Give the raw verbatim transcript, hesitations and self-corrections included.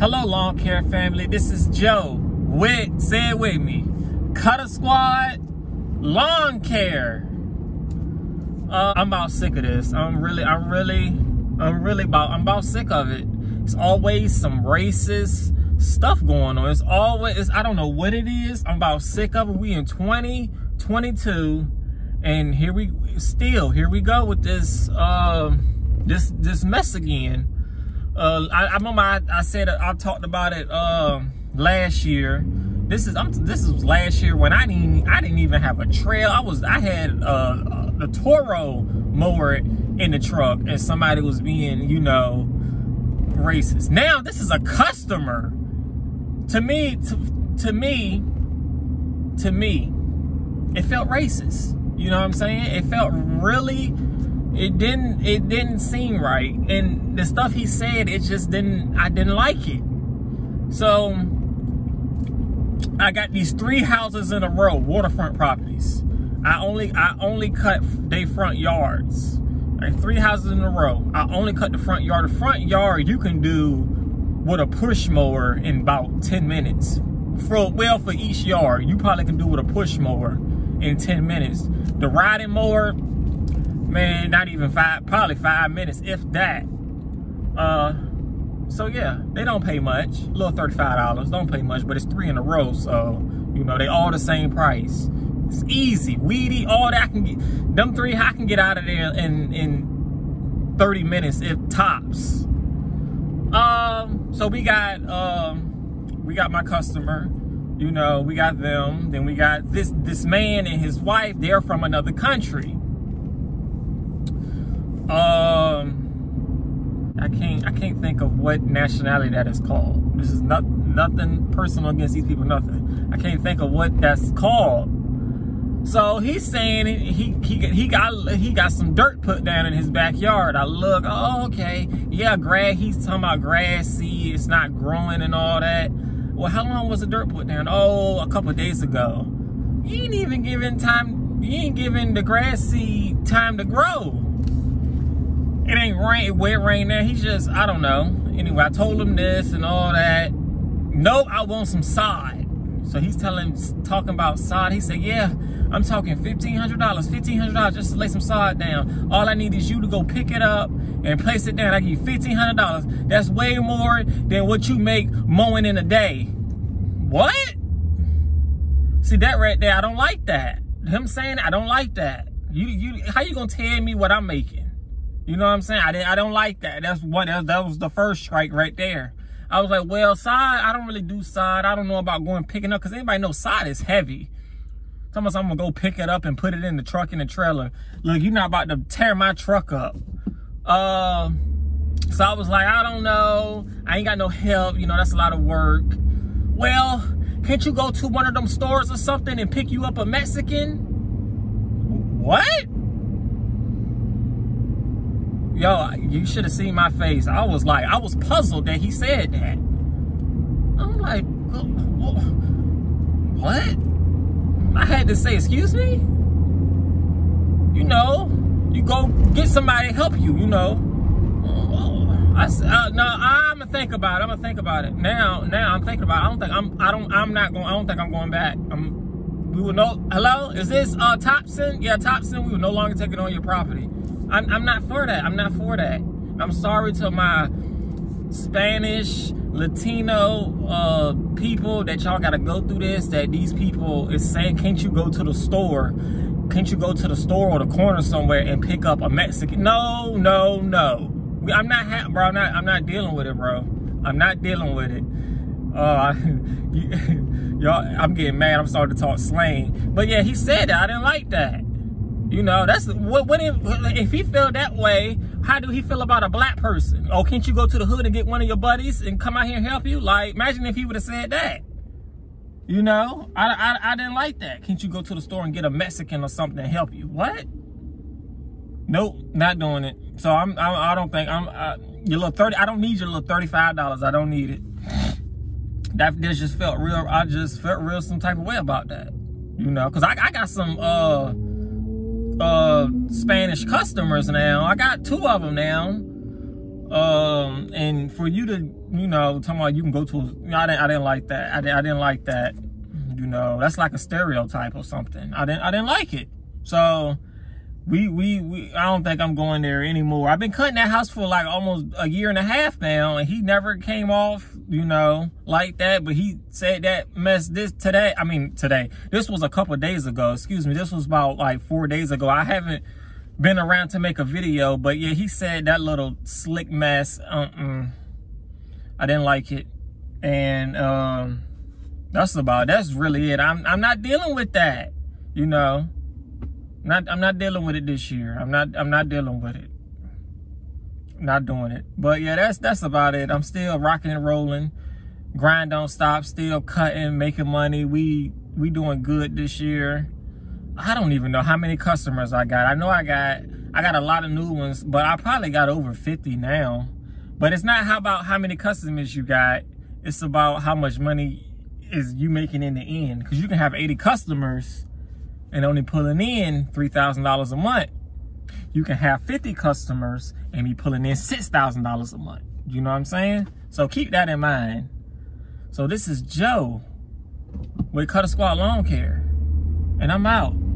Hello, lawn care family. This is Joe with Say It With Me. Cutta Squad Lawn Care. Uh, I'm about sick of this. I'm really, I'm really, I'm really about, I'm about sick of it. It's always some racist stuff going on. It's always, it's, I don't know what it is. I'm about sick of it. We in twenty twenty-two, and here we still, here we go with this, uh, this, this mess again. Uh, I, I remember I, I said I talked about it uh, last year. This is I'm, this is last year when I didn't I didn't even have a trail. I was I had uh, a Toro mower in the truck, and somebody was being you know racist. Now this is a customer. To me, to, to me, to me, it felt racist. You know what I'm saying? It felt really. It didn't it didn't seem right, and the stuff he said, it just didn't I didn't like it. So I got these three houses in a row, waterfront properties. I only I only cut they front yards. Like three houses in a row. I only cut the front yard. The front yard you can do with a push mower in about ten minutes. For well for each yard, you probably can do with a push mower in ten minutes. The riding mower, man, not even five, probably five minutes, if that. Uh, so yeah, they don't pay much. A little thirty-five dollars, don't pay much, but it's three in a row, so, you know, they all the same price. It's easy, weedy, all that I can get. Them three, I can get out of there in, in thirty minutes, if tops. Um, so we got, um, we got my customer, you know, we got them. Then we got this, this man and his wife, they're from another country. Um, I can't, I can't think of what nationality that is called. This is not nothing personal against these people, nothing. I can't think of what that's called. So he's saying he he he got he got some dirt put down in his backyard. I look, oh okay, yeah, grass. He's talking about grassy, it's not growing and all that. Well, how long was the dirt put down? Oh, a couple of days ago. You ain't even giving time. You ain't giving the grass seed time to grow. It ain't rain, wet rain now. He's just, I don't know. Anyway, I told him this and all that. No, I want some sod. So he's telling, talking about sod. He said, yeah, I'm talking fifteen hundred dollars, fifteen hundred dollars just to lay some sod down. All I need is you to go pick it up and place it down. I give you fifteen hundred dollars. That's way more than what you make mowing in a day. What? See, that right there, I don't like that. Him saying, I don't like that. You, you, how you gonna tell me what I'm making? You know what I'm saying? I didn't, I don't like that. That's what that was the first strike right there. I was like, well, sod, I don't really do sod. I don't know about going picking up, because anybody knows sod is heavy. Sometimes I'm gonna go pick it up and put it in the truck in the trailer. Look, you're not about to tear my truck up. Uh, so I was like, I don't know. I ain't got no help. You know, that's a lot of work. Well, can't you go to one of them stores or something and pick you up a Mexican? What? Yo, you should have seen my face. I was like, I was puzzled that he said that. I'm like, what? I had to say, excuse me? You know, you go get somebody to help you, you know. I said, uh, no, I'm gonna think about it. I'm gonna think about it. Now, now I'm thinking about it. I don't think I'm, I don't, I'm not going, I don't think I'm going back. I'm, we will no, hello? Is this uh, Thompson? Yeah, Thompson, we will no longer take it on your property. I'm, I'm not for that. I'm not for that. I'm sorry to my Spanish, Latino uh, people that y'all got to go through this, that these people is saying, can't you go to the store? Can't you go to the store or the corner somewhere and pick up a Mexican? No, no, no. I'm not, ha bro, I'm not, I'm not dealing with it, bro. I'm not dealing with it. Uh, y'all, I'm getting mad. I'm starting to talk slang. But yeah, he said that. I didn't like that. You know, that's what, what if, if he feel that way, how do he feel about a black person? Oh, can't you go to the hood and get one of your buddies and come out here and help you? Like, imagine if he would have said that. You know, I, I, I didn't like that. Can't you go to the store and get a Mexican or something to help you? What? Nope, not doing it. So I'm, I, I don't think I'm, I, your little thirty, I don't need your little thirty-five dollars. I don't need it. That this just felt real. I just felt real some type of way about that. You know, cause I, I got some, uh, Uh, Spanish customers now. I got two of them now. Um, and for you to, you know, talking about you can go to, you know, I didn't, I didn't like that. I didn't, I didn't like that. You know, that's like a stereotype or something. I didn't, I didn't like it. So we, we, we, I don't think I'm going there anymore. I've been cutting that house for like almost a year and a half now, and he never came off, you know, like that. But he said that mess this today. I mean, today, this was a couple of days ago, excuse me. This was about like four days ago. I haven't been around to make a video, but yeah, he said that little slick mess. Uh-uh. I didn't like it. And um, that's about, that's really it. I'm, I'm not dealing with that, you know. Not, I'm not dealing with it this year. I'm not, I'm not dealing with it. I'm not doing it. But yeah, that's, that's about it. I'm still rocking and rolling. Grind don't stop, still cutting, making money. We, we doing good this year. I don't even know how many customers I got. I know I got I got a lot of new ones, but I probably got over fifty now. But it's not how about how many customers you got. It's about how much money is you making in the end. Because you can have eighty customers and only pulling in three thousand dollars a month. You can have fifty customers and be pulling in six thousand dollars a month. You know what I'm saying? So keep that in mind. So this is Joe with Cutta Squad Lawn Care. And I'm out.